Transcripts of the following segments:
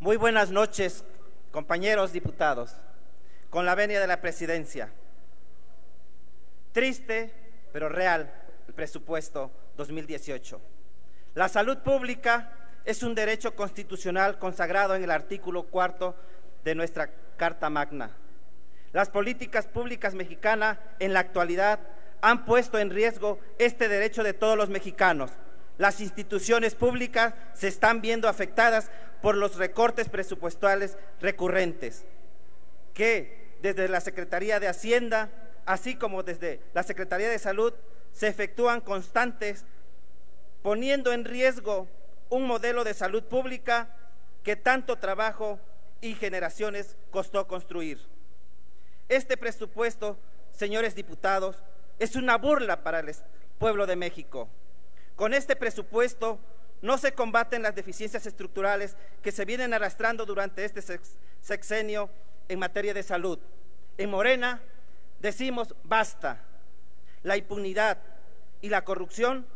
Muy buenas noches, compañeros diputados. Con la venia de la presidencia, triste pero real el presupuesto 2018. La salud pública es un derecho constitucional consagrado en el artículo 4 de nuestra Carta Magna. Las políticas públicas mexicanas en la actualidad han puesto en riesgo este derecho de todos los mexicanos. Las instituciones públicas se están viendo afectadas por los recortes presupuestales recurrentes que desde la Secretaría de Hacienda, así como desde la Secretaría de Salud, se efectúan constantes, poniendo en riesgo un modelo de salud pública que tanto trabajo y generaciones costó construir. Este presupuesto, señores diputados, es una burla para el pueblo de México. Con este presupuesto no se combaten las deficiencias estructurales que se vienen arrastrando durante este sexenio en materia de salud. En Morena decimos basta. La impunidad y la corrupción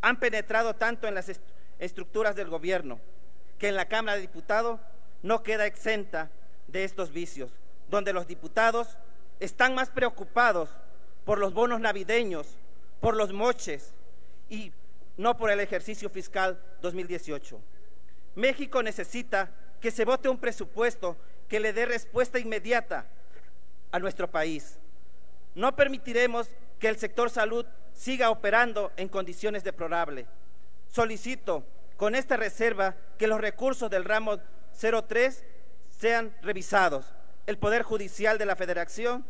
han penetrado tanto en las estructuras del gobierno que en la Cámara de Diputados no queda exenta de estos vicios, donde los diputados están más preocupados por los bonos navideños, por los moches y no por el ejercicio fiscal 2018. México necesita que se vote un presupuesto que le dé respuesta inmediata a nuestro país. No permitiremos que el sector salud siga operando en condiciones deplorables. Solicito con esta reserva que los recursos del ramo 03 sean revisados. El Poder Judicial de la Federación,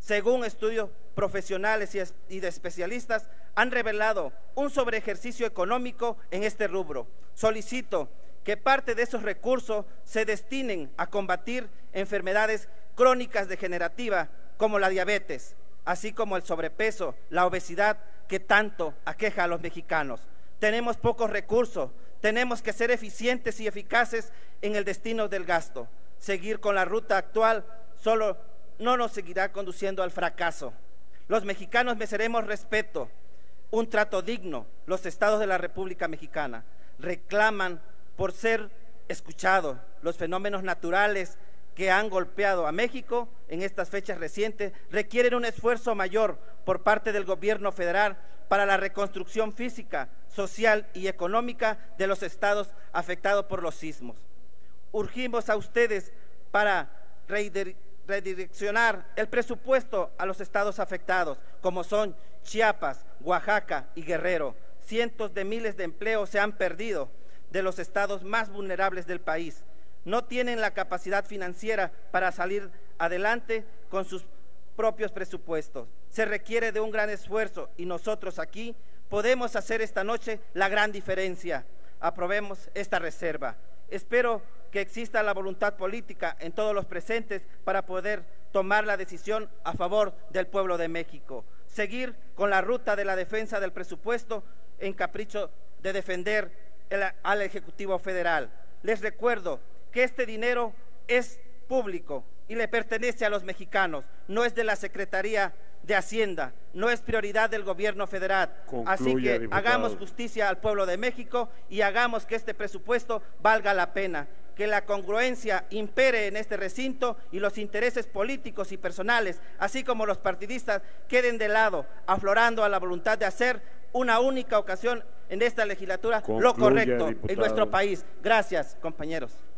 según estudios profesionales y de especialistas, han revelado un sobreejercicio económico en este rubro. Solicito que parte de esos recursos se destinen a combatir enfermedades crónicas degenerativas como la diabetes, así como el sobrepeso, la obesidad que tanto aqueja a los mexicanos. Tenemos pocos recursos, tenemos que ser eficientes y eficaces en el destino del gasto. Seguir con la ruta actual solo no nos seguirá conduciendo al fracaso. Los mexicanos mereceremos respeto, un trato digno. Los estados de la República Mexicana reclaman por ser escuchados. Los fenómenos naturales que han golpeado a México en estas fechas recientes requieren un esfuerzo mayor por parte del gobierno federal para la reconstrucción física, social y económica de los estados afectados por los sismos. Urgimos a ustedes para redireccionar el presupuesto a los estados afectados, como son Chiapas, Oaxaca y Guerrero. Cientos de miles de empleos se han perdido de los estados más vulnerables del país. No tienen la capacidad financiera para salir adelante con sus propios presupuestos. Se requiere de un gran esfuerzo y nosotros aquí podemos hacer esta noche la gran diferencia. Aprobemos esta reserva. Espero que exista la voluntad política en todos los presentes para poder tomar la decisión a favor del pueblo de México. Seguir con la ruta de la defensa del presupuesto en capricho de defender al Ejecutivo Federal. Les recuerdo que este dinero es público y le pertenece a los mexicanos, no es de la Secretaría de Hacienda, no es prioridad del gobierno federal. Concluya, así que diputado. Hagamos justicia al pueblo de México y hagamos que este presupuesto valga la pena, que la congruencia impere en este recinto y los intereses políticos y personales, así como los partidistas, queden de lado, aflorando a la voluntad de hacer una única ocasión en esta legislatura. Concluya, lo correcto, diputado. En nuestro país. Gracias, compañeros.